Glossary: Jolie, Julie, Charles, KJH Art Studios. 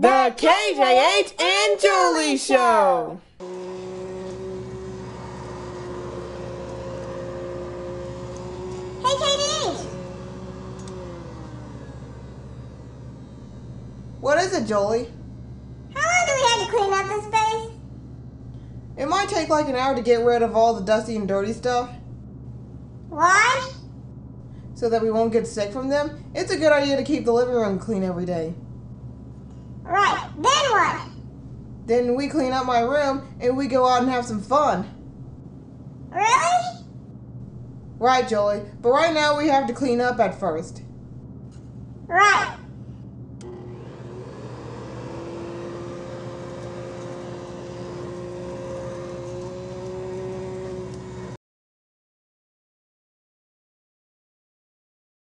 The KJH and Julie Show! Hey, KJH! What is it, Jolie? How long do we have to clean up this space? It might take like an hour to get rid of all the dusty and dirty stuff. Why? So that we won't get sick from them. It's a good idea to keep the living room clean every day. Right, then what? Then we clean up my room and we go out and have some fun. Really? Right, Jolie, but right now we have to clean up at first. Right.